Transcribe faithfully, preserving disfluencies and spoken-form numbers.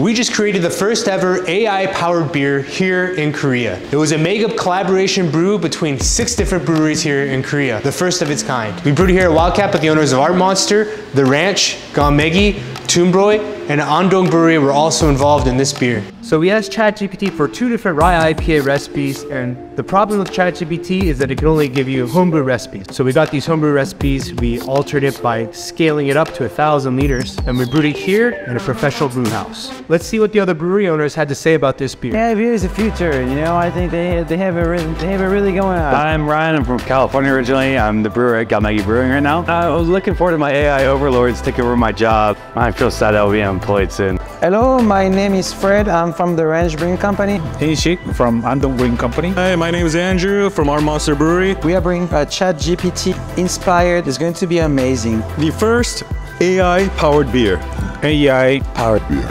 We just created the first ever A I-powered beer here in Korea. It was a mega collaboration brew between six different breweries here in Korea, the first of its kind. We brewed here at Wildcat with the owners of Art Monster, The Ranch, Gomegi, Toombroy, and Andong Brewery were also involved in this beer. So we asked ChatGPT for two different rye I P A recipes, and the problem with ChatGPT is that it can only give you homebrew recipes. So we got these homebrew recipes, we altered it by scaling it up to a thousand liters, and we brewed it here in a professional brew house. Let's see what the other brewery owners had to say about this beer. Yeah, beer is the future, you know, I think they, they, have, it, they have it really going on. I'm Ryan, I'm from California originally, I'm the brewer at Gomegi Brewing right now. I was looking forward to my A I overlords taking over my job. I'm so sad I'll be employed soon. Hello, my name is Fred, I'm from The Ranch Brewing Company. Hey, Sheik from Andong Brewing Company. Hi, my name is Andrew from Art Monster Brewery. We are bringing a ChatGPT inspired, it's going to be amazing. The first A I-powered beer. A I-powered beer.